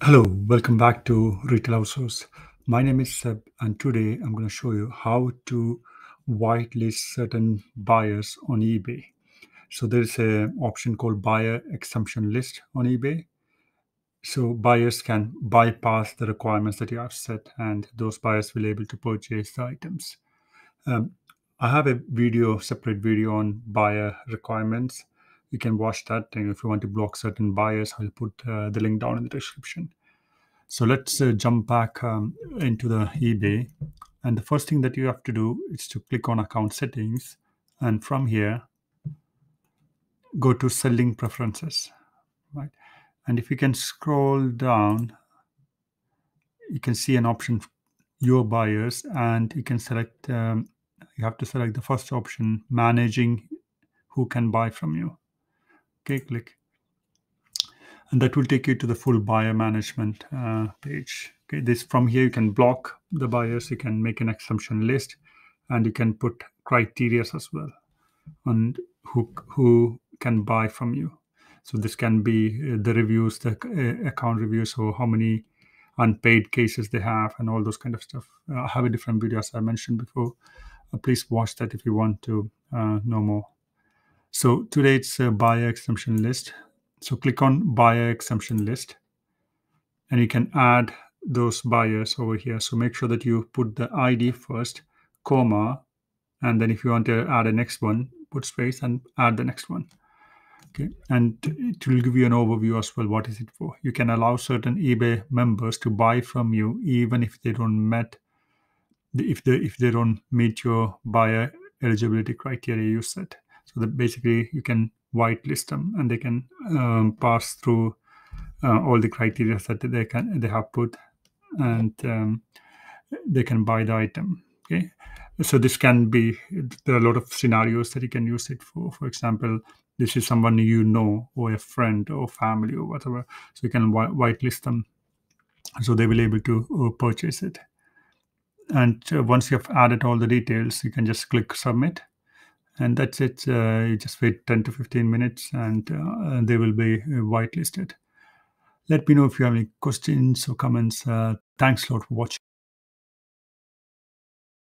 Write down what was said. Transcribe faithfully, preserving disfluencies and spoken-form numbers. Hello, welcome back to Retail Outsource. My name is Seb, and today I'm going to show you how to whitelist certain buyers on eBay. So there is an option called buyer exemption list on eBay. So buyers can bypass the requirements that you have set, and those buyers will be able to purchase the items. Um, I have a video, separate video on buyer requirements. You can watch that, and if you want to block certain buyers, I'll put uh, the link down in the description. So let's uh, jump back um, into the eBay. And the first thing that you have to do is to click on account settings. And from here, go to selling preferences. Right? And if you can scroll down, you can see an option, your buyers, and you can select, um, you have to select the first option, managing who can buy from you. Okay, click, and that will take you to the full buyer management uh, page. Okay, this from here you can block the buyers, you can make an exemption list, and you can put criteria as well on who who can buy from you. So this can be the reviews, the account reviews, or how many unpaid cases they have, and all those kind of stuff. Uh, I have a different video as I mentioned before. Uh, please watch that if you want to uh, know more. So today it's a buyer exemption list. So click on buyer exemption list, and you can add those buyers over here. So make sure that you put the I D first, comma, and then if you want to add a next one, put space and add the next one. Okay, and it will give you an overview as well. What is it for? You can allow certain eBay members to buy from you, even if they don't met, if they if they don't meet your buyer eligibility criteria you set. So that basically you can whitelist them, and they can um, pass through uh, all the criteria that they can they have put, and um, they can buy the item. Okay, so this can be, there are a lot of scenarios that you can use it for. For example, this is someone you know, or a friend, or family, or whatever. So you can whitelist them, so they will be able to purchase it. And once you have added all the details, you can just click submit. And that's it. Uh, you just wait ten to fifteen minutes, and uh, they will be whitelisted. Let me know if you have any questions or comments. Uh, thanks a lot for watching.